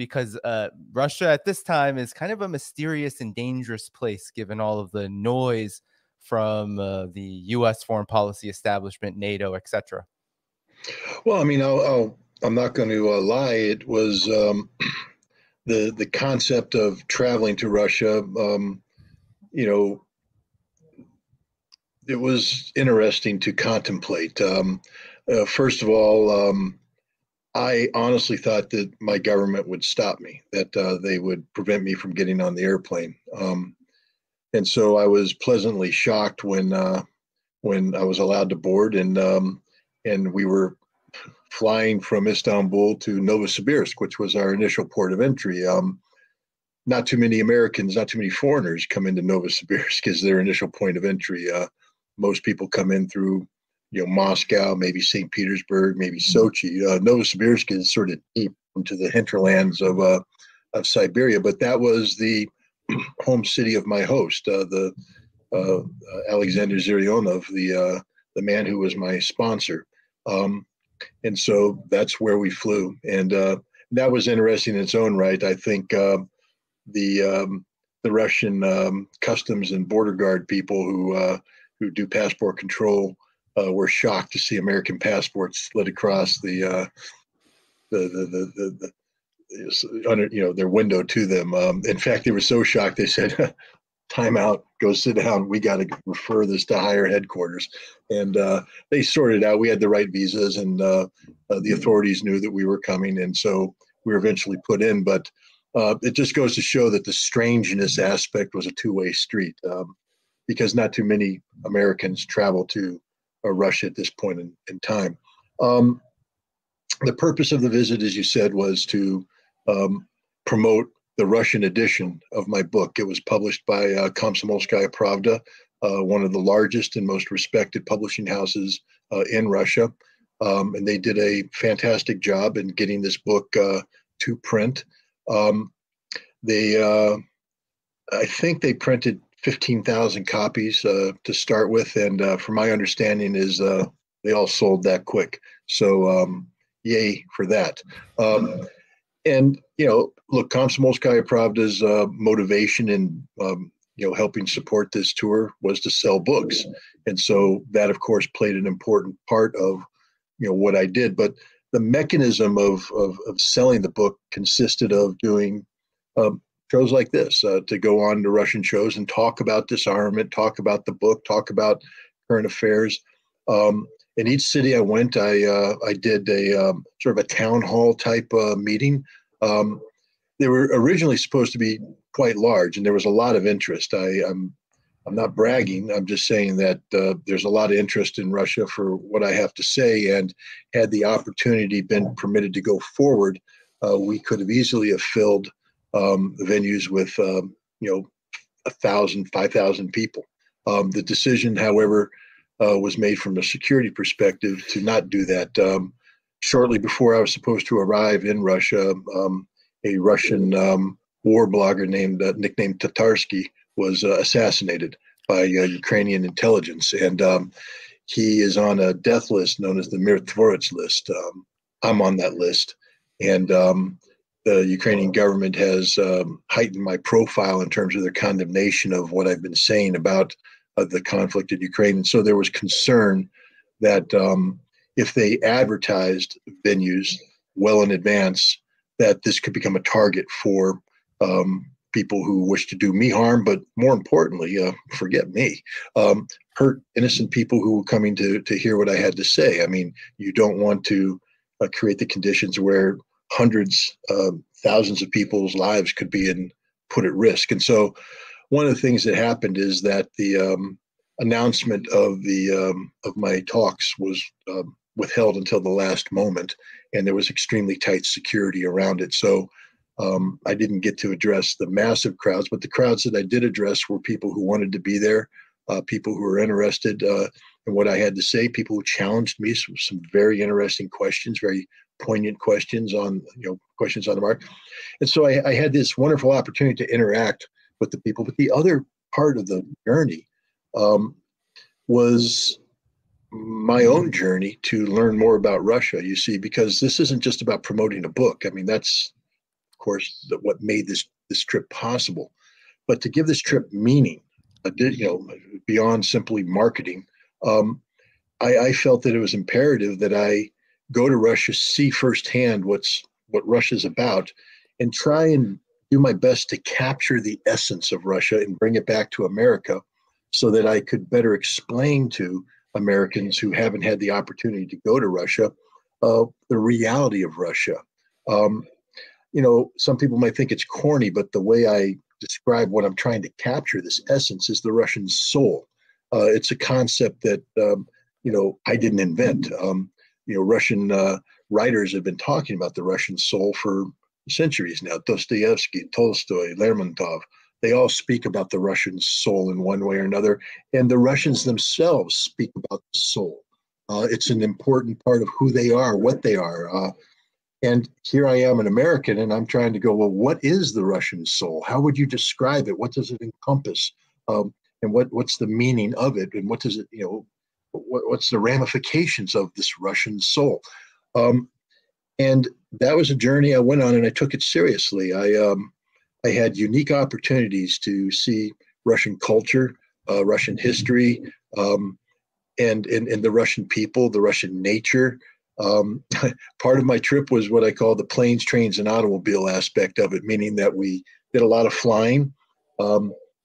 because Russia at this time is kind of a mysterious and dangerous place, given all of the noise from the U.S. foreign policy establishment, NATO, etc. Well, I mean, I'm not going to lie. It was the concept of traveling to Russia, you know, it was interesting to contemplate. First of all, I honestly thought that my government would stop me, that they would prevent me from getting on the airplane. And so I was pleasantly shocked when I was allowed to board, and we were flying from Istanbul to Novosibirsk, which was our initial port of entry. Not too many Americans, not too many foreigners come into Novosibirsk as their initial point of entry. Most people come in through, you know, Moscow, maybe St. Petersburg, maybe Sochi. Novosibirsk is sort of deep into the hinterlands of Siberia, but that was the home city of my host, Alexander Zirionov, the man who was my sponsor. And so that's where we flew. And that was interesting in its own right. I think the Russian customs and border guard people who do passport control were shocked to see American passports slid across under, you know, their window to them. In fact, they were so shocked they said, "Time out, go sit down. We got to refer this to higher headquarters." And they sorted out. We had the right visas, and the authorities knew that we were coming, and so we were eventually put in. But it just goes to show that the strangeness aspect was a two-way street, because not too many Americans travel to Russia at this point in time. The purpose of the visit, as you said, was to promote the Russian edition of my book. It was published by Komsomolskaya Pravda, one of the largest and most respected publishing houses in Russia. And they did a fantastic job in getting this book to print. I think they printed 15,000 copies to start with, and from my understanding is they all sold that quick. So yay for that. And you know, look, Komsomolskaya Pravda's motivation in you know, helping support this tour was to sell books, and so that of course played an important part of, you know, what I did. But the mechanism of selling the book consisted of doing shows like this, to go on to Russian shows and talk about disarmament, talk about the book, talk about current affairs. In each city I went, I did a sort of a town hall type meeting. They were originally supposed to be quite large, and there was a lot of interest. I'm not bragging. I'm just saying that there's a lot of interest in Russia for what I have to say, and had the opportunity been permitted to go forward, we could have easily filled the venues with, you know, 1,000, 5,000 people. The decision, however, was made from a security perspective to not do that. Shortly before I was supposed to arrive in Russia, a Russian war blogger nicknamed Tatarsky was assassinated by Ukrainian intelligence, and he is on a death list known as the Myrtvorets list. I'm on that list, and the Ukrainian government has heightened my profile in terms of their condemnation of what I've been saying about the conflict in Ukraine. And so there was concern that if they advertised venues well in advance, that this could become a target for people who wish to do me harm, but more importantly, forget me, hurt innocent people who were coming to hear what I had to say. I mean, you don't want to create the conditions where hundreds, thousands of people's lives could be put at risk. And so one of the things that happened is that the announcement of my talks was withheld until the last moment, and there was extremely tight security around it. So I didn't get to address the massive crowds, but the crowds that I did address were people who wanted to be there, people who were interested in what I had to say, people who challenged me with some very interesting questions, very poignant questions on, you know, questions on the mark. And so I had this wonderful opportunity to interact with the people. But the other part of the journey was my own journey to learn more about Russia, you see, because this isn't just about promoting a book. I mean, that's course, what made this trip possible. But to give this trip meaning, you know, beyond simply marketing, I felt that it was imperative that I go to Russia, see firsthand what Russia's about, and try and do my best to capture the essence of Russia and bring it back to America, so that I could better explain to Americans who haven't had the opportunity to go to Russia the reality of Russia. You know, some people might think it's corny, but the way I describe what I'm trying to capture, this essence, is the Russian soul. It's a concept that, you know, I didn't invent. You know, Russian writers have been talking about the Russian soul for centuries now. Dostoevsky, Tolstoy, Lermontov, they all speak about the Russian soul in one way or another. And the Russians themselves speak about the soul. It's an important part of who they are, what they are. And here I am, an American, and I'm trying to go, well, what is the Russian soul? How would you describe it? What does it encompass? And what's the meaning of it? And what does it, you know, what's the ramifications of this Russian soul? And that was a journey I went on, and I took it seriously. I had unique opportunities to see Russian culture, Russian history, and the Russian people, the Russian nature. Part of my trip was what I call the planes, trains, and automobile aspect of it, meaning that we did a lot of flying,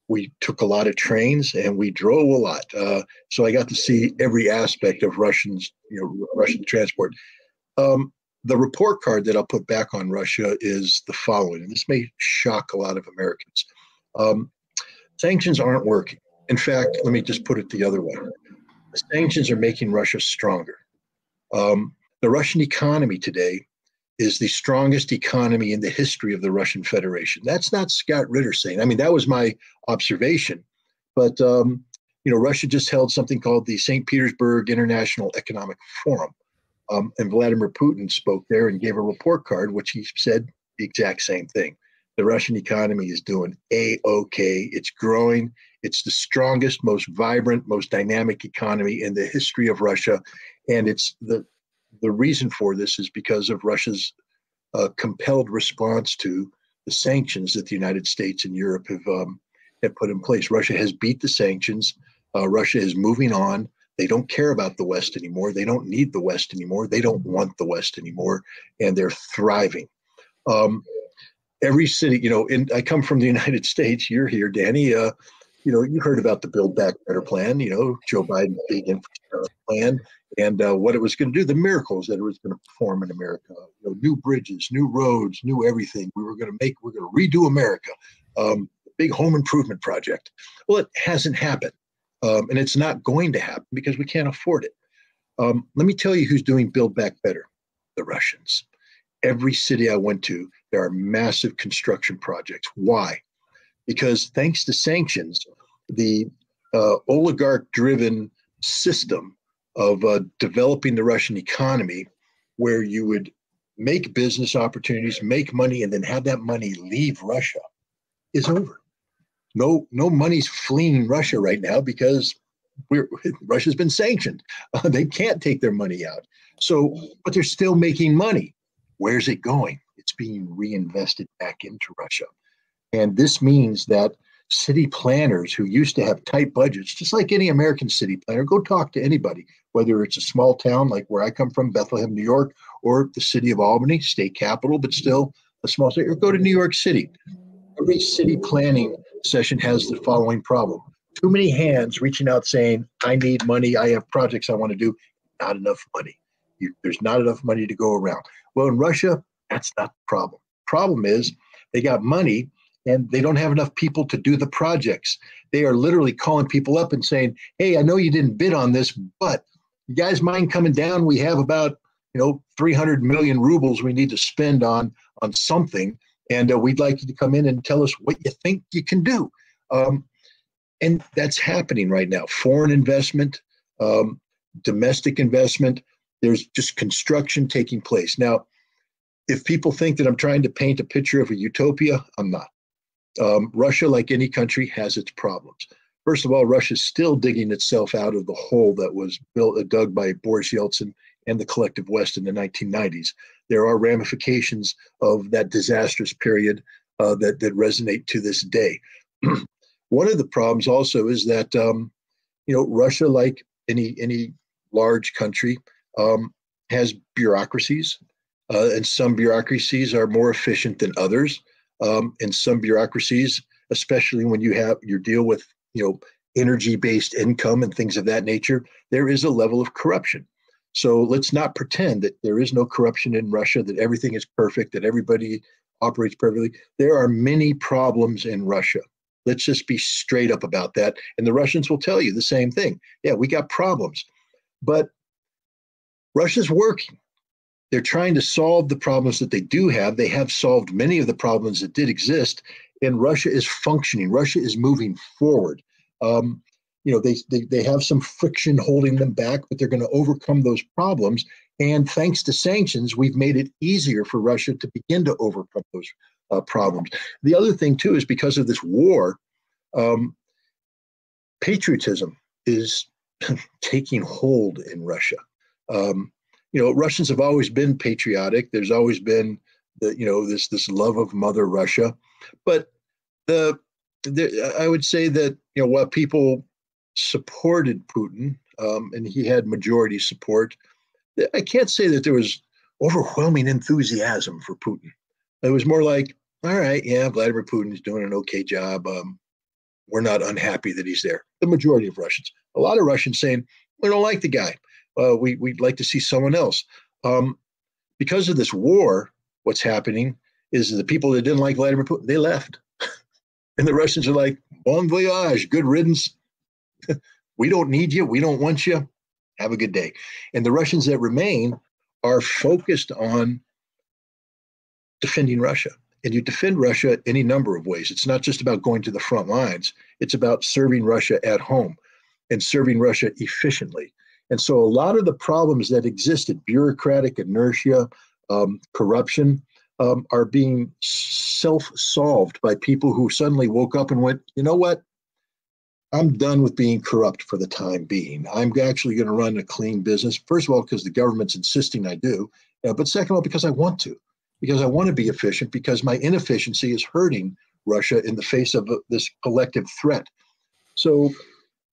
we took a lot of trains, and we drove a lot. So I got to see every aspect of Russian transport. The report card that I'll put back on Russia is the following, and this may shock a lot of Americans. Sanctions aren't working. In fact, let me just put it the other way. The sanctions are making Russia stronger. The Russian economy today is the strongest economy in the history of the Russian Federation. That's not Scott Ritter saying. I mean, that was my observation. But, you know, Russia just held something called the St. Petersburg International Economic Forum. And Vladimir Putin spoke there and gave a report card, which he said the exact same thing. The Russian economy is doing A-OK. It's growing. It's the strongest, most vibrant, most dynamic economy in the history of Russia. And it's the reason for this is because of Russia's compelled response to the sanctions that the United States and Europe have put in place. Russia has beat the sanctions. Russia is moving on. They don't care about the West anymore. They don't need the West anymore. They don't want the West anymore. And they're thriving. Every city, you know, I come from the United States. You're here, Danny. You know, you heard about the Build Back Better plan, you know, Joe Biden's big infrastructure plan, and what it was going to do, the miracles that it was going to perform in America. You know, new bridges, new roads, new everything. We're going to redo America. Big home improvement project. Well, it hasn't happened. And it's not going to happen because we can't afford it. Let me tell you who's doing Build Back Better, the Russians. Every city I went to, there are massive construction projects. Why? Because thanks to sanctions, the oligarch-driven system of developing the Russian economy, where you would make business opportunities, make money, and then have that money leave Russia, is over. No money's fleeing Russia right now because Russia's been sanctioned. They can't take their money out. But they're still making money. Where's it going? It's being reinvested back into Russia. And this means that city planners who used to have tight budgets, just like any American city planner, go talk to anybody, whether it's a small town like where I come from, Bethlehem, New York, or the city of Albany, state capital, but still a small city, or go to New York City. Every city planning session has the following problem. Too many hands reaching out saying, I need money, I have projects I want to do, not enough money. There's not enough money to go around. Well, in Russia, that's not the problem. Problem is they got money and they don't have enough people to do the projects. They are literally calling people up and saying, hey, I know you didn't bid on this, but you guys mind coming down? We have about, you know, 300 million rubles we need to spend on something. And we'd like you to come in and tell us what you think you can do. And that's happening right now. Foreign investment, domestic investment, there's just construction taking place. Now, if people think that I'm trying to paint a picture of a utopia, I'm not. Russia, like any country, has its problems. First of all, Russia's still digging itself out of the hole that was dug by Boris Yeltsin and the collective West in the 1990s. There are ramifications of that disastrous period that resonate to this day. One of the problems also is that Russia, like any large country, has bureaucracies, and some bureaucracies are more efficient than others, and some bureaucracies, especially when you deal with energy-based income and things of that nature, there is a level of corruption. So let's not pretend that there is no corruption in Russia, that everything is perfect, that everybody operates perfectly. There are many problems in Russia. Let's just be straight up about that. And the Russians will tell you the same thing. Yeah, we got problems. But Russia's working. They're trying to solve the problems that they do have. They have solved many of the problems that did exist. And Russia is functioning. Russia is moving forward. They have some friction holding them back, but they're going to overcome those problems. And thanks to sanctions, we've made it easier for Russia to begin to overcome those problems. The other thing, too, is because of this war, patriotism is taking hold in Russia. Russians have always been patriotic. There's always been this love of Mother Russia, but I would say that while people supported Putin and he had majority support, I can't say that there was overwhelming enthusiasm for Putin. It was more like, all right, yeah, Vladimir Putin is doing an okay job. We're not unhappy that he's there. The majority of Russians, a lot of Russians saying, we don't like the guy. We'd like to see someone else. Because of this war, what's happening is the people that didn't like Vladimir Putin, they left. And the Russians are like, bon voyage, good riddance. We don't need you. We don't want you. Have a good day. And the Russians that remain are focused on defending Russia. And you defend Russia any number of ways. It's not just about going to the front lines. It's about serving Russia at home and serving Russia efficiently. And so a lot of the problems that existed, bureaucratic inertia, corruption, are being self-solved by people who suddenly woke up and went, you know what? I'm done with being corrupt for the time being. I'm actually going to run a clean business. First of all, because the government's insisting I do. But second of all, because I want to. Because I want to be efficient. Because my inefficiency is hurting Russia in the face of this collective threat. So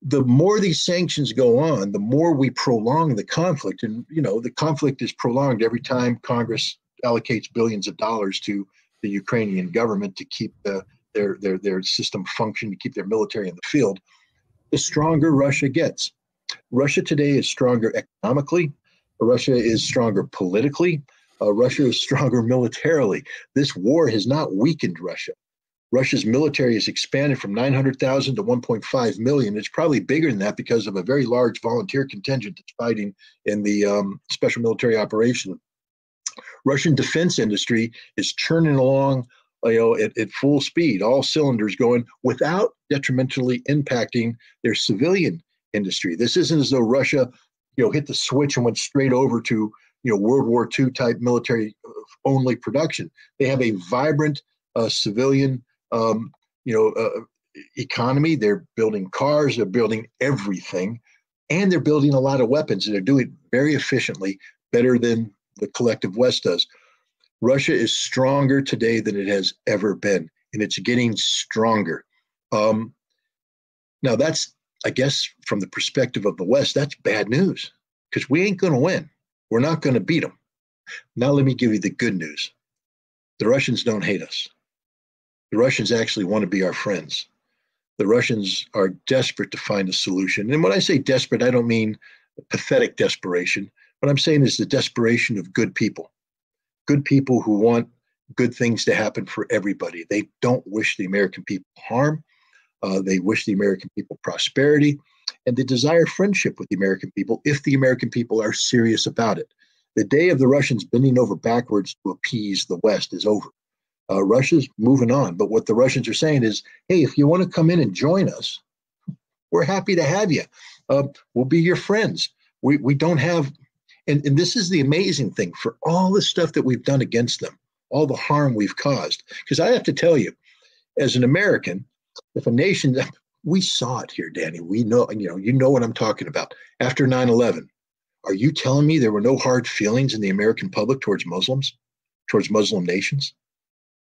the more these sanctions go on, the more we prolong the conflict. And, the conflict is prolonged every time Congress allocates billions of dollars to the Ukrainian government to keep their system functioning, to keep their military in the field, the stronger Russia gets. Russia today is stronger economically. Russia is stronger politically. Russia is stronger militarily. This war has not weakened Russia. Russia's military has expanded from 900,000 to 1.5 million. It's probably bigger than that because of a very large volunteer contingent that's fighting in the special military operation. Russian defense industry is churning along at full speed, all cylinders going, without detrimentally impacting their civilian industry. This isn't as though Russia hit the switch and went straight over to World War II type military only production. They have a vibrant civilian economy. They're building cars, they're building everything, and they're building a lot of weapons, and they're doing it very efficiently, better than the collective West does. Russia is stronger today than it has ever been, and it's getting stronger. Now that's, I guess, from the perspective of the West, that's bad news, because we ain't going to win. We're not going to beat them. Now let me give you the good news. The Russians don't hate us. The Russians actually want to be our friends. The Russians are desperate to find a solution. And when I say desperate, I don't mean pathetic desperation. What I'm saying is the desperation of good people who want good things to happen for everybody. They don't wish the American people harm. They wish the American people prosperity, and they desire friendship with the American people if the American people are serious about it. The day of the Russians bending over backwards to appease the West is over. Russia's moving on. But what the Russians are saying is, hey, if you want to come in and join us, we're happy to have you. We'll be your friends. We don't have... And this is the amazing thing for all the stuff that we've done against them, all the harm we've caused. Because I have to tell you, as an American, if a nation, we saw it here, Danny. We know, you know what I'm talking about. After 9/11, Are you telling me there were no hard feelings in the American public towards Muslims, towards Muslim nations?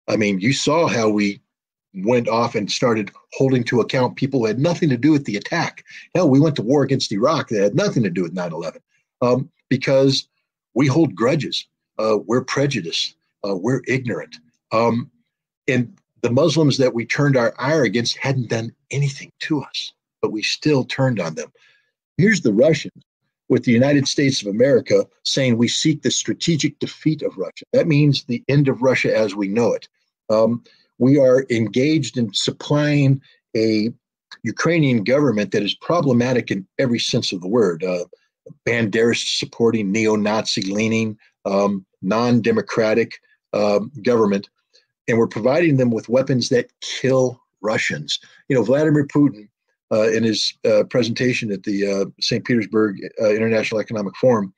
I mean, you saw how we went off and started holding to account people who had nothing to do with the attack. Hell, we went to war against Iraq that had nothing to do with 9/11 because we hold grudges. We're prejudiced. We're ignorant. And the Muslims that we turned our ire against hadn't done anything to us, but we still turned on them. Here's the Russians with the United States of America saying we seek the strategic defeat of Russia. That means the end of Russia as we know it. We are engaged in supplying a Ukrainian government that is problematic in every sense of the word. Bandera supporting, neo-Nazi leaning, non-democratic government. And we're providing them with weapons that kill Russians. You know, Vladimir Putin in his presentation at the St. Petersburg International Economic Forum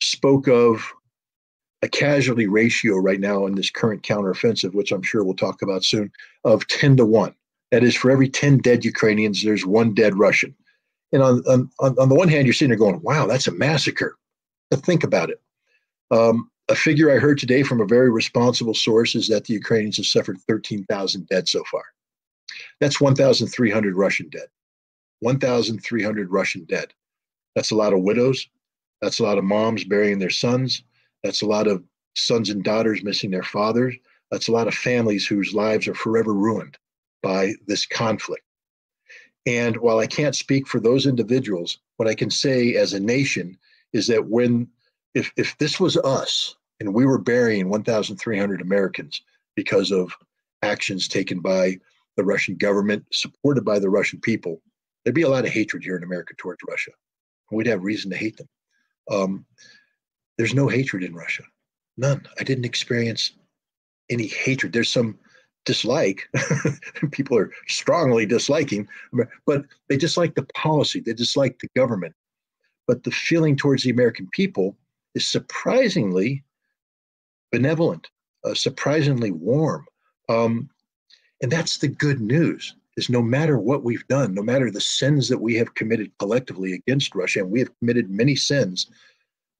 spoke of a casualty ratio right now in this current counteroffensive, which I'm sure we'll talk about soon, of 10-1. That is, for every 10 dead Ukrainians, there's one dead Russian. And on the one hand, you're sitting there going, wow, that's a massacre. But think about it. A figure I heard today from a very responsible source is that the Ukrainians have suffered 13,000 dead so far. That's 1,300 Russian dead. 1,300 Russian dead. That's a lot of widows. That's a lot of moms burying their sons. That's a lot of sons and daughters missing their fathers. That's a lot of families whose lives are forever ruined by this conflict. And while I can't speak for those individuals, what I can say as a nation is that if this was us and we were burying 1,300 Americans because of actions taken by the Russian government, supported by the Russian people, there'd be a lot of hatred here in America towards Russia. We'd have reason to hate them. There's no hatred in Russia. None. I didn't experience any hatred. There's some dislike. People are strongly disliking, but they dislike the policy. They dislike the government. But the feeling towards the American people is surprisingly benevolent, surprisingly warm. And that's the good news, is no matter what we've done, no matter the sins that we have committed collectively against Russia, and we have committed many sins,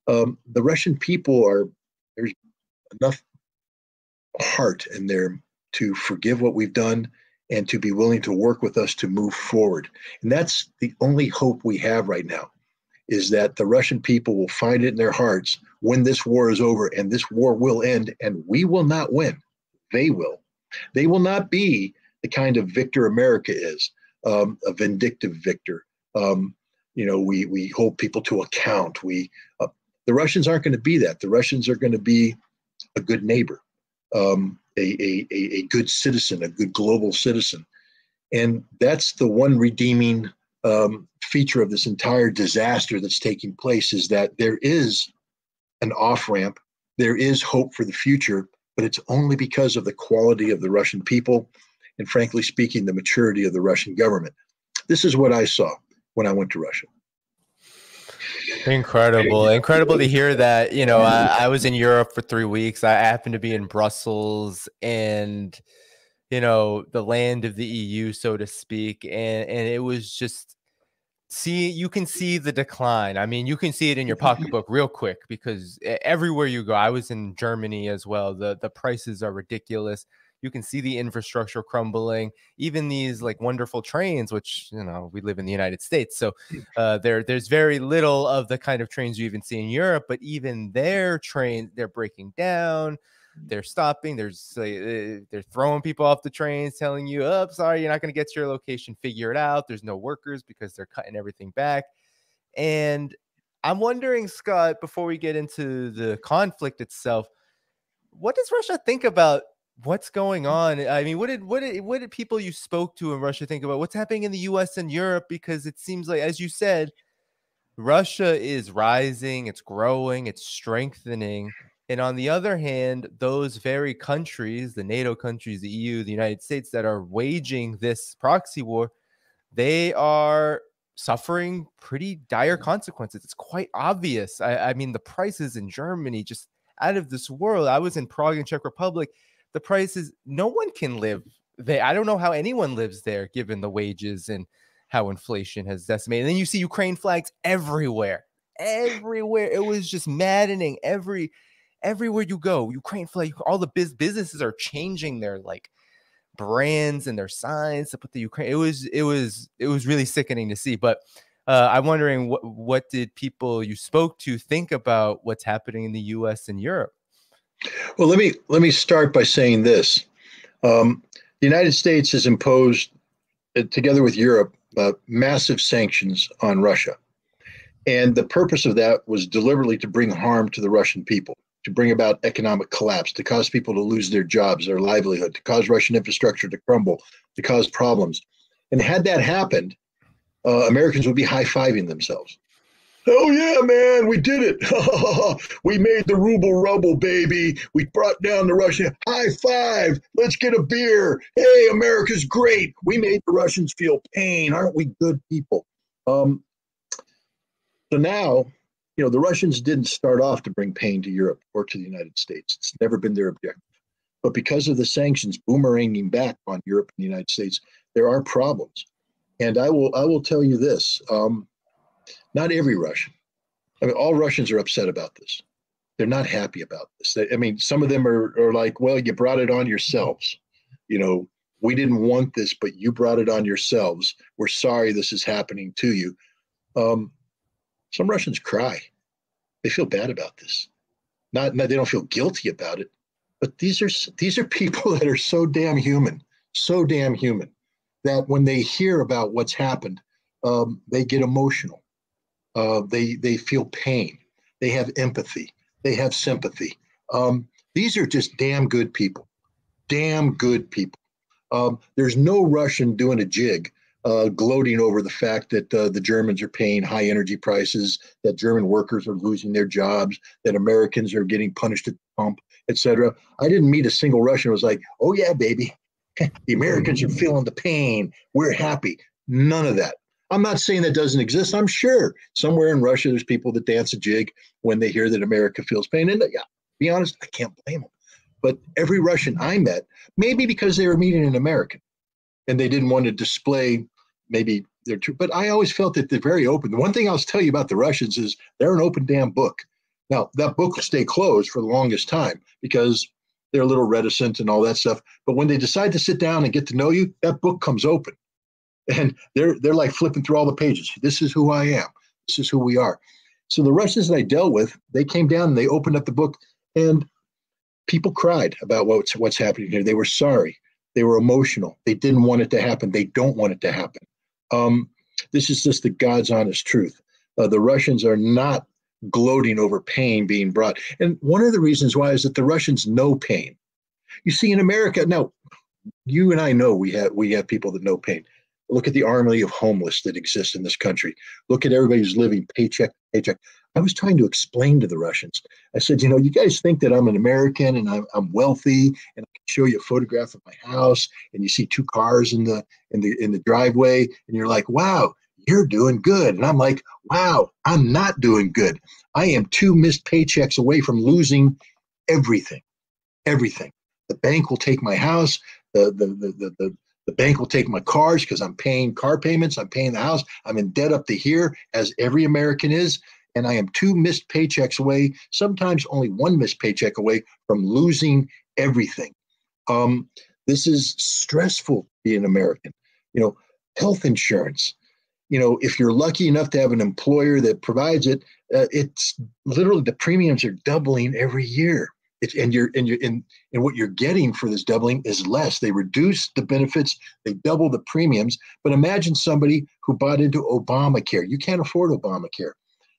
the Russian people are, there's enough heart in there to forgive what we've done and to be willing to work with us to move forward. And that's the only hope we have right now, is that the Russian people will find it in their hearts when this war is over, and this war will end, and we will not win. They will. They will not be the kind of victor America is, a vindictive victor. You know, we hold people to account. The Russians aren't going to be that. The Russians are going to be a good neighbor, a good citizen, a good global citizen. And that's the one redeeming feature of this entire disaster that's taking place, is that there is an off-ramp. There is hope for the future, but it's only because of the quality of the Russian people and, frankly speaking, the maturity of the Russian government. This is what I saw when I went to Russia. Incredible. Incredible to hear that. You know, I was in Europe for 3 weeks. I happened to be in Brussels and, you know, the land of the EU, so to speak. And it was just, you can see the decline. I mean, you can see it in your pocketbook real quick, because everywhere you go, I was in Germany as well. The prices are ridiculous. You can see the infrastructure crumbling, even these like wonderful trains, which, you know, we live in the United States. So there's very little of the kind of trains you even see in Europe, but even their trains, they're breaking down, they're stopping, they're throwing people off the trains, telling you, oh, sorry, you're not going to get to your location, figure it out. There's no workers because they're cutting everything back. And I'm wondering, Scott, before we get into the conflict itself, what does Russia think about what's going on? I mean, what did people you spoke to in Russia think about what's happening in the U.S. and Europe? Because it seems like, as you said, Russia is rising, it's growing, it's strengthening. And on the other hand, those very countries, the NATO countries, the EU, the United States, that are waging this proxy war, they are suffering pretty dire consequences. It's quite obvious. I mean, the prices in Germany, just out of this world. I was in Prague and Czech Republic. The prices, no one can live there. I don't know how anyone lives there, given the wages and how inflation has decimated. And then you see Ukraine flags everywhere, everywhere. It was just maddening. Everywhere you go, Ukraine flag. All the businesses are changing their like brands and their signs to put the Ukraine. It was really sickening to see. But I'm wondering what did people you spoke to think about what's happening in the U.S. and Europe? Well, let me start by saying this: the United States has imposed, together with Europe, massive sanctions on Russia, and the purpose of that was deliberately to bring harm to the Russian people, to bring about economic collapse, to cause people to lose their jobs, their livelihood, to cause Russian infrastructure to crumble, to cause problems. And had that happened, Americans would be high-fiving themselves. Oh, yeah, man, we did it. We made the ruble rubble, baby. We brought down the Russian. High five. Let's get a beer. Hey, America's great. We made the Russians feel pain. Aren't we good people? So now, you know, the Russians didn't start off to bring pain to Europe or to the United States. It's never been their objective. But because of the sanctions boomeranging back on Europe and the United States, there are problems. And I will tell you this. Not every Russian. I mean, all Russians are upset about this. They're not happy about this. I mean, some of them are like, well, you brought it on yourselves. You know, we didn't want this, but you brought it on yourselves. We're sorry this is happening to you. Some Russians cry. They feel bad about this. Not they don't feel guilty about it. But these are people that are so damn human, that when they hear about what's happened, they get emotional. They feel pain. They have empathy. They have sympathy. These are just damn good people. Damn good people. There's no Russian doing a jig, gloating over the fact that the Germans are paying high energy prices, that German workers are losing their jobs, that Americans are getting punished at the pump, etc. I didn't meet a single Russian who was like, oh, yeah, baby. The Americans are feeling the pain. We're happy. None of that. I'm not saying that doesn't exist. I'm sure somewhere in Russia, there's people that dance a jig when they hear that America feels pain. And yeah, to be honest, I can't blame them. But every Russian I met, maybe because they were meeting an American and they didn't want to display maybe their truth. But I always felt that they're very open. The one thing I'll tell you about the Russians is they're an open damn book. Now, that book will stay closed for the longest time because they're a little reticent and all that stuff. But when they decide to sit down and get to know you, that book comes open. And they're like flipping through all the pages. This is who I am. This is who we are. So the Russians that I dealt with, they came down and they opened up the book, and people cried about what's happening here. They were sorry. They were emotional. They didn't want it to happen. They don't want it to happen. This is just the God's honest truth. The Russians are not gloating over pain being brought. And one of the reasons why is that the Russians know pain. You see, in America, now, you and I know we have people that know pain. Look at the army of homeless that exists in this country. Look at everybody who's living paycheck to paycheck. I was trying to explain to the Russians. I said, you know, you guys think that I'm an American and I'm wealthy and I can show you a photograph of my house and you see two cars in the driveway and you're like, wow, you're doing good. And I'm like, wow, I'm not doing good. I am two missed paychecks away from losing everything, everything. The bank will take my house. The bank will take my cars because I'm paying car payments. I'm paying the house. I'm in debt up to here, as every American is. And I am two missed paychecks away, sometimes only one missed paycheck away from losing everything. This is stressful being an American. You know, health insurance. You know, if you're lucky enough to have an employer that provides it, it's literally the premiums are doubling every year. And what you're getting for this doubling is less. They reduce the benefits, they double the premiums. But imagine somebody who bought into Obamacare. You can't afford Obamacare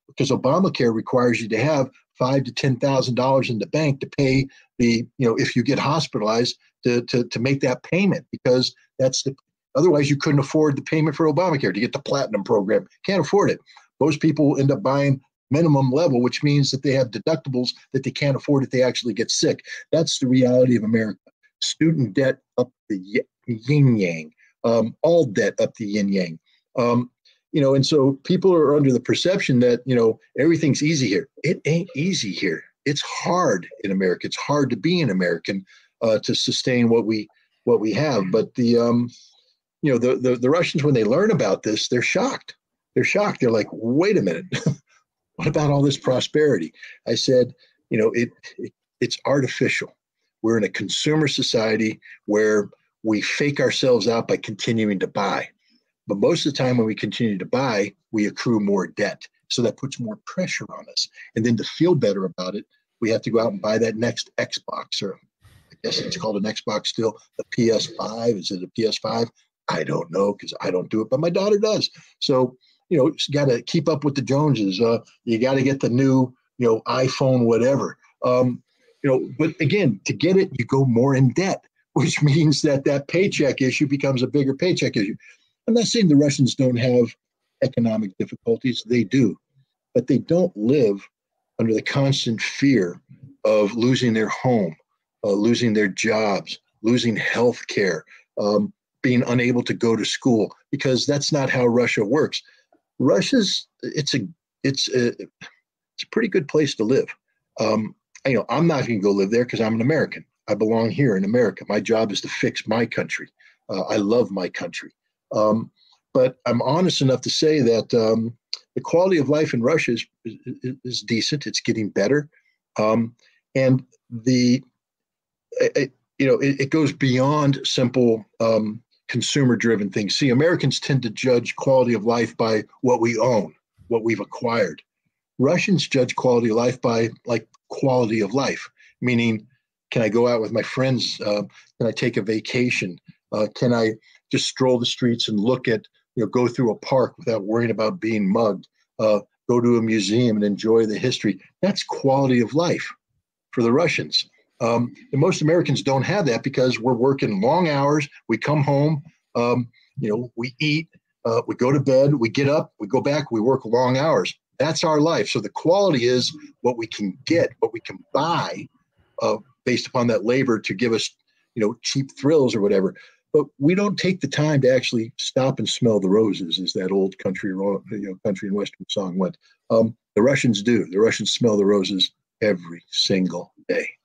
because Obamacare requires you to have $5,000 to $10,000 in the bank to pay the, you know, if you get hospitalized to make that payment, because that's the, otherwise you couldn't afford the payment for Obamacare to get the platinum program. Can't afford it. Most people end up buying minimum level, which means that they have deductibles that they can't afford if they actually get sick. That's the reality of America. Student debt up the yin-yang, all debt up the yin-yang. You know, and so people are under the perception that, you know, everything's easy here. It ain't easy here. It's hard in America. It's hard to be an American, to sustain what we have. But you know, the Russians, when they learn about this, they're shocked. They're shocked. They're like, wait a minute. What about all this prosperity? I said, you know, it's artificial. We're in a consumer society where we fake ourselves out by continuing to buy. But most of the time when we continue to buy, we accrue more debt. So that puts more pressure on us. And then to feel better about it, we have to go out and buy that next Xbox, or I guess it's called an Xbox still, the PS5. Is it a PS5? I don't know, because I don't do it, but my daughter does. So, you know, you got to keep up with the Joneses. You got to get the new, you know, iPhone, whatever. You know, but again, to get it, you go more in debt, which means that that paycheck issue becomes a bigger paycheck issue. I'm not saying the Russians don't have economic difficulties. They do, but they don't live under the constant fear of losing their home, losing their jobs, losing health care, being unable to go to school, because that's not how Russia works. Russia's it's a pretty good place to live. You know, I'm not going to go live there because I'm an American. I belong here in America. My job is to fix my country. I love my country. But I'm honest enough to say that the quality of life in Russia is decent. It's getting better. And it goes beyond simple consumer-driven things. See, Americans tend to judge quality of life by what we own, what we've acquired. Russians judge quality of life by like quality of life, meaning, can I go out with my friends? Can I take a vacation? Can I just stroll the streets and look at, you know, go through a park without worrying about being mugged, go to a museum and enjoy the history? That's quality of life for the Russians. And most Americans don't have that because we're working long hours. We come home, you know, we eat, we go to bed, we get up, we go back, we work long hours. That's our life. So the quality is what we can get, what we can buy based upon that labor to give us, you know, cheap thrills or whatever. But we don't take the time to actually stop and smell the roses, as that old country, you know, country and western song went. The Russians do. The Russians smell the roses every single day.